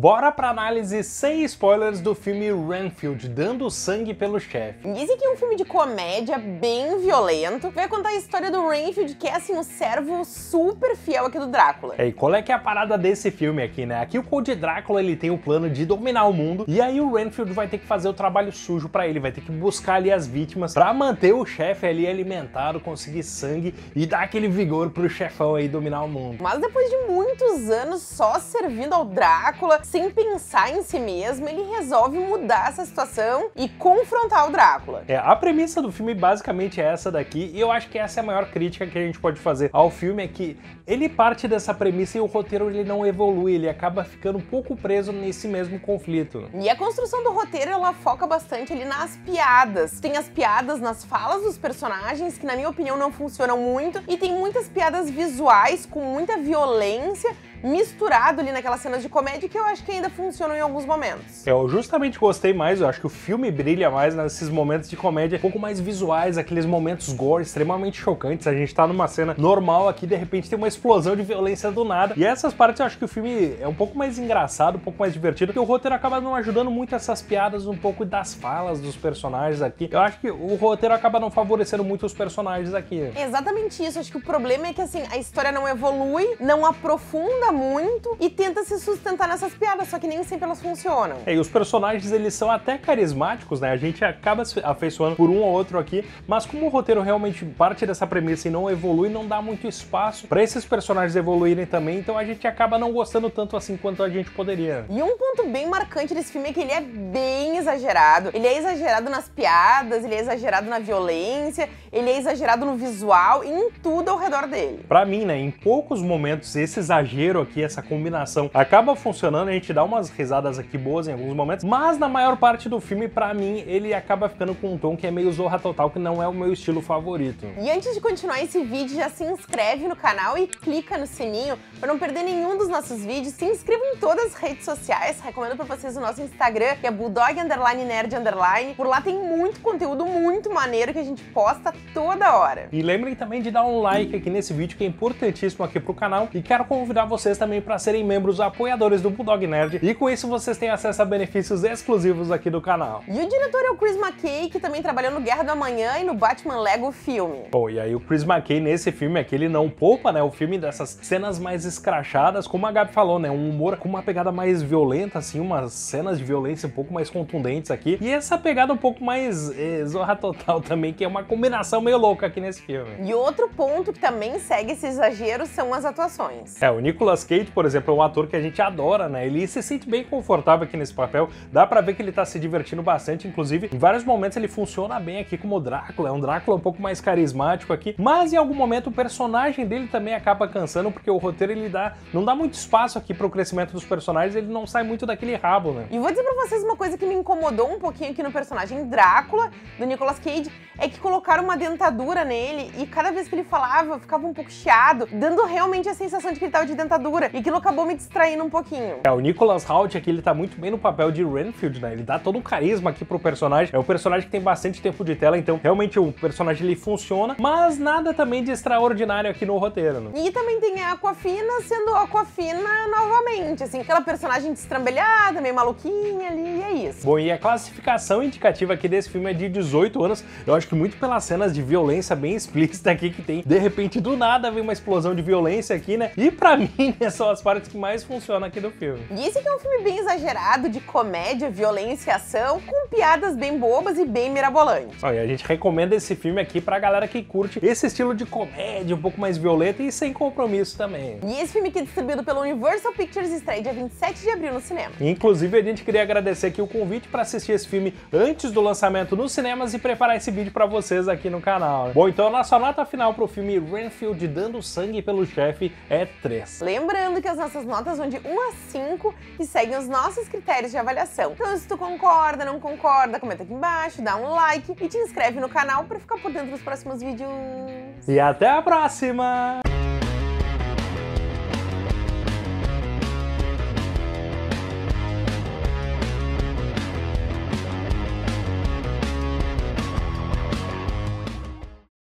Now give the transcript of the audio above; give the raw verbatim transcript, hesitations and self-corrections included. Bora pra análise sem spoilers do filme Renfield, dando sangue pelo chefe. Dizem que é um filme de comédia bem violento. Vai contar a história do Renfield, que é assim, um servo super fiel aqui do Drácula. É, e qual é que é a parada desse filme aqui, né? Aqui o Conde Drácula, ele tem o plano de dominar o mundo, e aí o Renfield vai ter que fazer o trabalho sujo pra ele, vai ter que buscar ali as vítimas pra manter o chefe ali alimentado, conseguir sangue e dar aquele vigor pro chefão aí dominar o mundo. Mas depois de muitos anos só servindo ao Drácula, sem pensar em si mesmo, ele resolve mudar essa situação e confrontar o Drácula. É, a premissa do filme basicamente é essa daqui, e eu acho que essa é a maior crítica que a gente pode fazer ao filme, é que ele parte dessa premissa e o roteiro ele não evolui, ele acaba ficando um pouco preso nesse mesmo conflito. E a construção do roteiro, ela foca bastante ali nas piadas. Tem as piadas nas falas dos personagens, que na minha opinião não funcionam muito, e tem muitas piadas visuais com muita violência, misturado ali naquelas cenas de comédia que eu acho que ainda funcionam em alguns momentos. Eu justamente gostei mais, eu acho que o filme brilha mais nesses momentos de comédia um pouco mais visuais, aqueles momentos gore extremamente chocantes. A gente tá numa cena normal aqui, de repente tem uma explosão de violência do nada, e essas partes eu acho que o filme é um pouco mais engraçado, um pouco mais divertido, porque o roteiro acaba não ajudando muito essas piadas, um pouco das falas dos personagens aqui. Eu acho que o roteiro acaba não favorecendo muito os personagens aqui. É exatamente isso, acho que o problema é que assim, a história não evolui, não aprofunda muito e tenta se sustentar nessas piadas, só que nem sempre elas funcionam. É, e os personagens, eles são até carismáticos, né? A gente acaba se afeiçoando por um ou outro aqui, mas como o roteiro realmente parte dessa premissa e não evolui, não dá muito espaço pra esses personagens evoluírem também, então a gente acaba não gostando tanto assim quanto a gente poderia. E um ponto bem marcante desse filme é que ele é bem exagerado. Ele é exagerado nas piadas, ele é exagerado na violência, ele é exagerado no visual e em tudo ao redor dele. Pra mim, né, em poucos momentos esse exagero aqui, essa combinação acaba funcionando, a gente dá umas risadas aqui boas em alguns momentos, mas na maior parte do filme, pra mim, ele acaba ficando com um tom que é meio zorra total, que não é o meu estilo favorito. E antes de continuar esse vídeo, já se inscreve no canal e clica no sininho pra não perder nenhum dos nossos vídeos. Se inscreva em todas as redes sociais, recomendo pra vocês o nosso Instagram, que é Bulldog Underline Nerd Underline. Por lá tem muito conteúdo muito maneiro que a gente posta toda hora. E lembrem também de dar um like aqui nesse vídeo, que é importantíssimo aqui pro canal, e quero convidar vocês também para serem membros apoiadores do Bulldog Nerd, e com isso vocês têm acesso a benefícios exclusivos aqui do canal. E o diretor é o Chris McKay, que também trabalhou no Guerra do Amanhã e no Batman Lego Filme. Bom, e aí o Chris McKay nesse filme aqui, ele não poupa, né, o filme dessas cenas mais escrachadas, como a Gabi falou, né, um humor com uma pegada mais violenta, assim, umas cenas de violência um pouco mais contundentes aqui, e essa pegada um pouco mais eh, zorra total também, que é uma combinação meio louca aqui nesse filme. E outro ponto que também segue esse exagero são as atuações. É, o Nicolas Cage, por exemplo, é um ator que a gente adora, né? Ele se sente bem confortável aqui nesse papel, dá pra ver que ele tá se divertindo bastante, inclusive em vários momentos ele funciona bem aqui como Drácula, é um Drácula um pouco mais carismático aqui, mas em algum momento o personagem dele também acaba cansando, porque o roteiro ele dá, não dá muito espaço aqui pro crescimento dos personagens, ele não sai muito daquele rabo, né? E vou dizer pra vocês uma coisa que me incomodou um pouquinho aqui no personagem Drácula, do Nicolas Cage, é que colocaram uma dentadura nele e cada vez que ele falava, ficava um pouco chiado, dando realmente a sensação de que ele tava de dentadura, e aquilo acabou me distraindo um pouquinho. É, o Nicholas Hoult aqui, ele tá muito bem no papel de Renfield, né? Ele dá todo um carisma aqui pro personagem. É um personagem que tem bastante tempo de tela, então realmente o personagem ele funciona, mas nada também de extraordinário aqui no roteiro, né? E também tem a Aquafina sendo a Aquafina novamente, assim, aquela personagem destrambelhada, meio maluquinha ali, e é isso. Bom, e a classificação indicativa aqui desse filme é de dezoito anos, eu acho que muito pelas cenas de violência bem explícita aqui que tem. De repente, do nada, vem uma explosão de violência aqui, né? E pra mim, são as partes que mais funcionam aqui do filme. E esse aqui é um filme bem exagerado, de comédia, violência e ação, com piadas bem bobas e bem mirabolantes. Olha, a gente recomenda esse filme aqui pra galera que curte esse estilo de comédia um pouco mais violenta e sem compromisso também. E esse filme aqui é distribuído pela Universal Pictures, estreia dia vinte e sete de abril no cinema. Inclusive, a gente queria agradecer aqui o convite pra assistir esse filme antes do lançamento nos cinemas e preparar esse vídeo pra vocês aqui no canal. Bom, então a nossa nota final pro filme Renfield Dando Sangue pelo Chefe é três. Lembra? Lembrando que as nossas notas vão de um a cinco e seguem os nossos critérios de avaliação. Então, se tu concorda, não concorda, comenta aqui embaixo, dá um like e te inscreve no canal pra ficar por dentro dos próximos vídeos. E até a próxima!